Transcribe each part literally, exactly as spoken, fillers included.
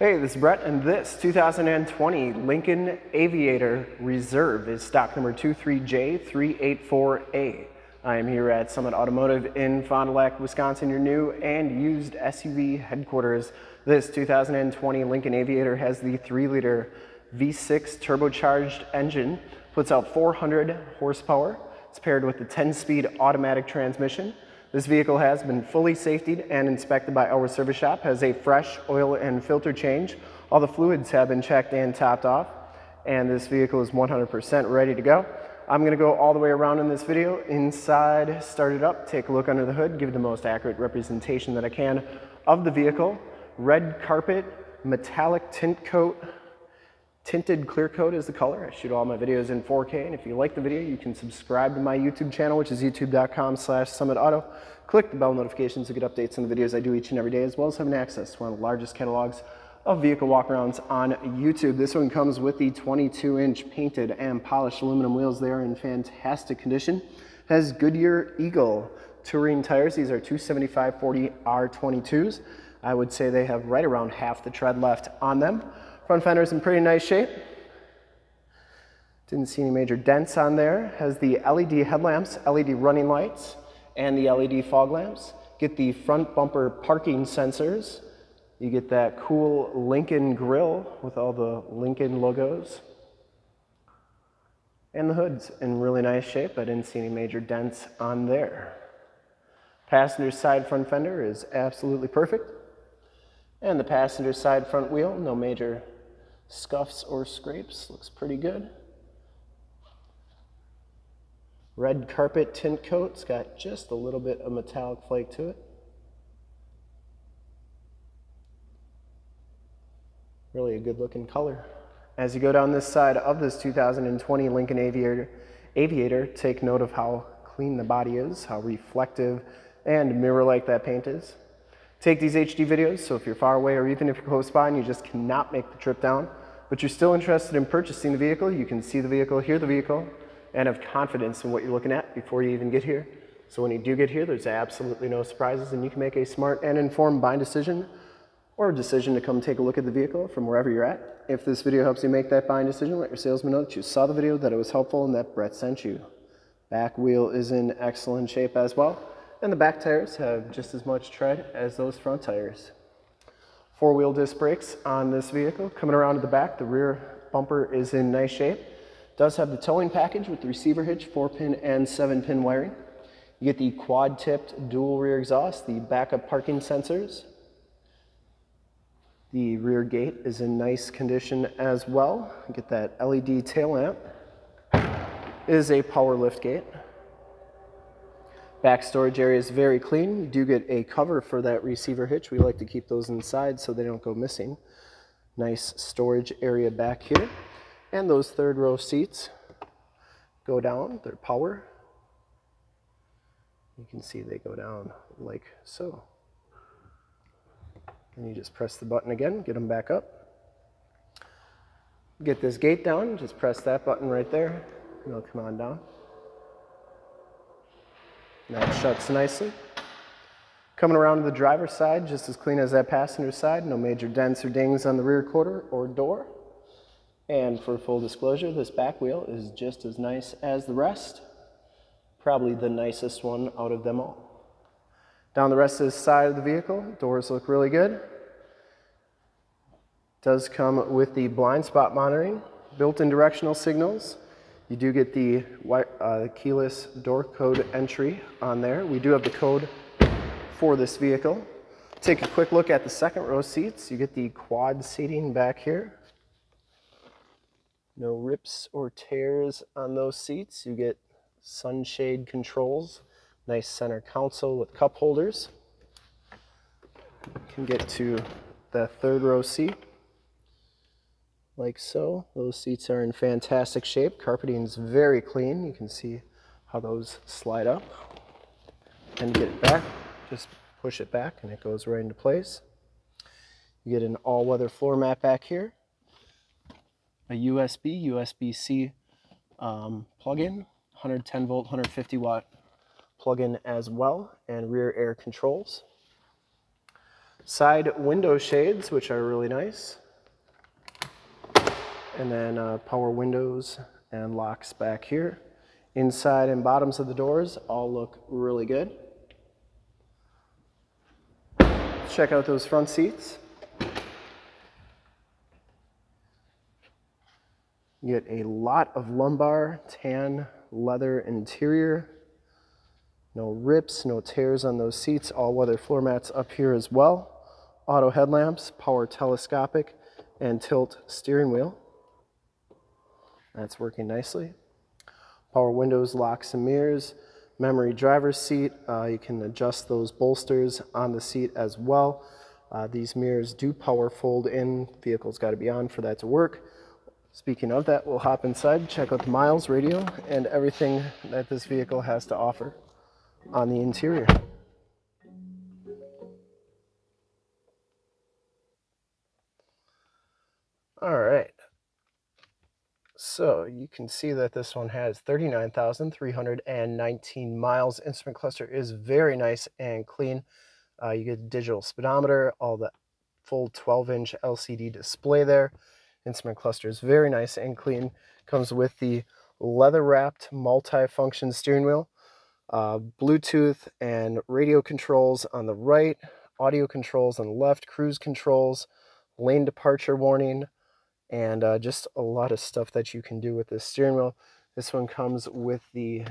Hey, this is Brett, and this two thousand twenty Lincoln Aviator Reserve is stock number two three J three eight four A. I am here at Summit Automotive in Fond du Lac, Wisconsin, your new and used S U V headquarters. This two thousand twenty Lincoln Aviator has the three liter V six turbocharged engine, puts out four hundred horsepower. It's paired with the ten speed automatic transmission. This vehicle has been fully safetied and inspected by our service shop, has a fresh oil and filter change. All the fluids have been checked and topped off, and this vehicle is one hundred percent ready to go. I'm going to go all the way around in this video, inside, start it up, take a look under the hood, give the most accurate representation that I can of the vehicle. Red carpet, metallic tint coat, tinted clear coat is the color. I shoot all my videos in four K, and if you like the video, you can subscribe to my YouTube channel, which is youtube dot com slash Summit Auto. Click the bell notifications to get updates on the videos I do each and every day, as well as having access to one of the largest catalogs of vehicle walkarounds on YouTube. This one comes with the twenty-two inch painted and polished aluminum wheels. They are in fantastic condition. Has Goodyear Eagle Touring tires. These are two seventy-five forty R twenty-twos. I would say they have right around half the tread left on them. Front fender is in pretty nice shape. Didn't see any major dents on there. Has the L E D headlamps, L E D running lights, and the L E D fog lamps. Get the front bumper parking sensors. You get that cool Lincoln grille with all the Lincoln logos. And the hood's in really nice shape. I didn't see any major dents on there. Passenger side front fender is absolutely perfect. And the passenger side front wheel, no major scuffs or scrapes, looks pretty good. Red carpet tint coat, it's got just a little bit of metallic flake to it. Really a good looking color. As you go down this side of this two thousand twenty Lincoln Aviator, Aviator, take note of how clean the body is, how reflective and mirror-like that paint is. Take these H D videos, so if you're far away or even if you're close by and you just cannot make the trip down, but you're still interested in purchasing the vehicle, you can see the vehicle, hear the vehicle, and have confidence in what you're looking at before you even get here. So when you do get here, there's absolutely no surprises, and you can make a smart and informed buying decision, or a decision to come take a look at the vehicle from wherever you're at. If this video helps you make that buying decision, let your salesman know that you saw the video, that it was helpful, and that Brett sent you. Back wheel is in excellent shape as well. And the back tires have just as much tread as those front tires. Four-wheel disc brakes on this vehicle. Coming around to the back, the rear bumper is in nice shape. Does have the towing package with the receiver hitch, four pin and seven pin wiring. You get the quad-tipped dual rear exhaust, the backup parking sensors. The rear gate is in nice condition as well. You get that L E D tail lamp. It is a power lift gate. Back storage area is very clean. You do get a cover for that receiver hitch. We like to keep those inside so they don't go missing. Nice storage area back here. And those third row seats go down, they're power. You can see they go down like so. And you just press the button again, get them back up. Get this gate down, just press that button right there, and it'll come on down. That shuts nicely. Coming around to the driver's side, just as clean as that passenger side, no major dents or dings on the rear quarter or door. And for full disclosure, this back wheel is just as nice as the rest. Probably the nicest one out of them all. Down the rest of the side of the vehicle, doors look really good. Does come with the blind spot monitoring, built-in directional signals. You do get the uh, keyless door code entry on there. We do have the code for this vehicle. Take a quick look at the second row seats. You get the quad seating back here. No rips or tears on those seats. You get sunshade controls. Nice center console with cup holders. You can get to the third row seat. Like so. Those seats are in fantastic shape. Carpeting is very clean. You can see how those slide up and get it back. Just push it back and it goes right into place. You get an all-weather floor mat back here. A U S B, U S B C um, plug-in, one hundred ten volt, one hundred fifty watt plug-in as well, and rear air controls. side window shades, which are really nice. And then uh, power windows and locks back here. Inside and bottoms of the doors all look really good. Let's check out those front seats. You get a lot of lumbar, tan, leather interior. No rips, no tears on those seats. All-weather floor mats up here as well. Auto headlamps, power telescopic, and tilt steering wheel. That's working nicely. Power windows, locks and mirrors. Memory driver's seat. Uh, you can adjust those bolsters on the seat as well. Uh, these mirrors do power fold in. Vehicle's got to be on for that to work. Speaking of that, we'll hop inside, check out the miles, radio, and everything that this vehicle has to offer on the interior. All right. So you can see that this one has thirty-nine thousand three hundred nineteen miles. Instrument cluster is very nice and clean. Uh, you get a digital speedometer, all the full twelve inch L C D display there. Instrument cluster is very nice and clean. Comes with the leather-wrapped multi-function steering wheel, uh, Bluetooth and radio controls on the right, audio controls on the left, cruise controls, lane departure warning, and uh, just a lot of stuff that you can do with this steering wheel. This one comes with the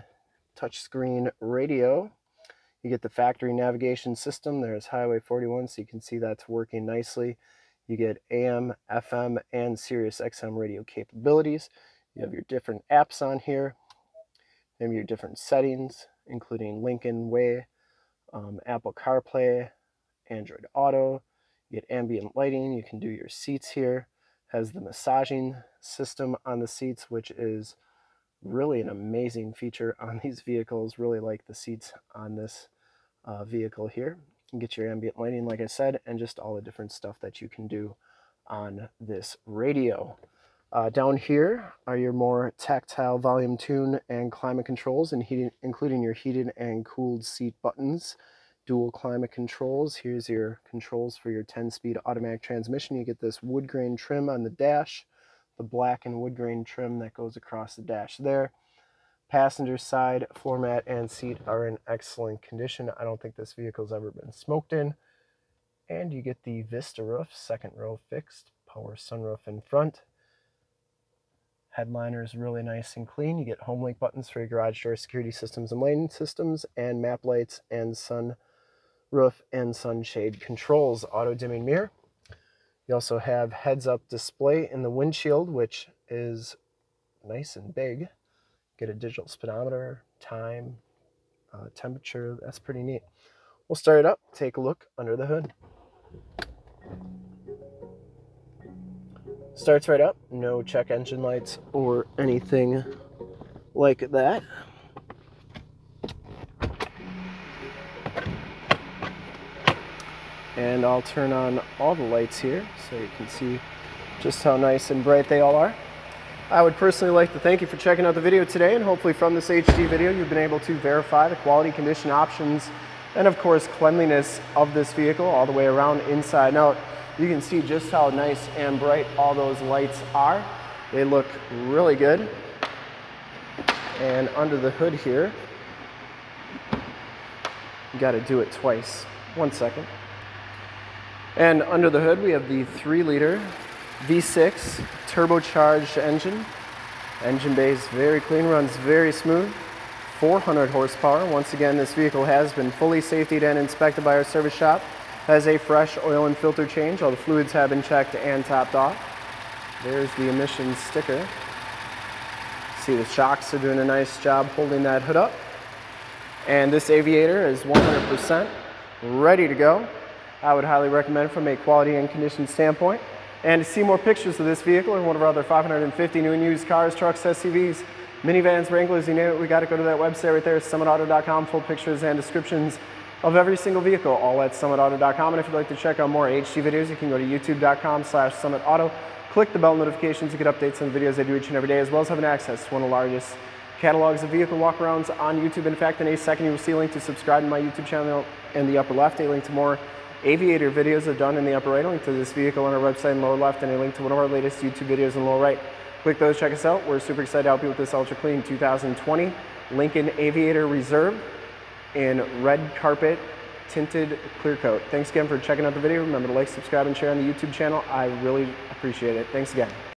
touchscreen radio. You get the factory navigation system. There's Highway forty-one, so you can see that's working nicely. You get A M, F M, and Sirius X M radio capabilities. You have your different apps on here, and your different settings, including Lincoln Way, um, Apple CarPlay, Android Auto. You get ambient lighting. You can do your seats here. Has the massaging system on the seats, which is really an amazing feature on these vehicles. Really like the seats on this uh, vehicle here. Get your ambient lighting, like I said, and just all the different stuff that you can do on this radio. Uh, down here are your more tactile volume, tune, and climate controls, and heating, including your heated and cooled seat buttons, dual climate controls. Here's your controls for your ten speed automatic transmission. You get this wood grain trim on the dash, the black and wood grain trim that goes across the dash there. Passenger side floor mat and seat are in excellent condition. I don't think this vehicle's ever been smoked in. And you get the Vista roof, second row fixed, power sunroof in front. Headliner is really nice and clean. You get home link buttons for your garage door security systems and lane systems, and map lights and sun roof and sunshade controls. Auto dimming mirror. You also have heads up display in the windshield, which is nice and big. Get a digital speedometer, time, uh, temperature. That's pretty neat. We'll start it up, take a look under the hood. Starts right up, no check engine lights or anything like that. And I'll turn on all the lights here so you can see just how nice and bright they all are. I would personally like to thank you for checking out the video today, and hopefully from this H D video you've been able to verify the quality, condition, options, and of course cleanliness of this vehicle all the way around, inside and out. You can see just how nice and bright all those lights are. They look really good. And under the hood here, you got to do it twice. One second. And under the hood we have the three liter V six turbocharged engine. Engine bay is very clean, runs very smooth. four hundred horsepower. Once again, this vehicle has been fully safetied and inspected by our service shop. Has a fresh oil and filter change. All the fluids have been checked and topped off. There's the emissions sticker. See the shocks are doing a nice job holding that hood up. And this Aviator is one hundred percent ready to go. I would highly recommend from a quality and condition standpoint. And to see more pictures of this vehicle or one of our other five hundred fifty new and used cars, trucks, S U Vs, minivans, Wranglers, you name it, we got to go to that website right there, Summit Auto dot com, full pictures and descriptions of every single vehicle, all at Summit Auto dot com. And if you'd like to check out more H D videos, you can go to YouTube dot com slash Summit Auto. Click the bell notifications to get updates on the videos I do each and every day, as well as having access to one of the largest catalogs of vehicle walkarounds on YouTube. In fact, in a second, you will see a link to subscribe to my YouTube channel in the upper left, a link to more Aviator videos are done in the upper right, a link to this vehicle on our website in the lower left, and a link to one of our latest YouTube videos in the lower right. Click those, check us out. We're super excited to help you with this ultra clean two thousand twenty Lincoln Aviator Reserve in red carpet tinted clear coat. Thanks again for checking out the video. Remember to like, subscribe, and share on the YouTube channel. I really appreciate it. Thanks again.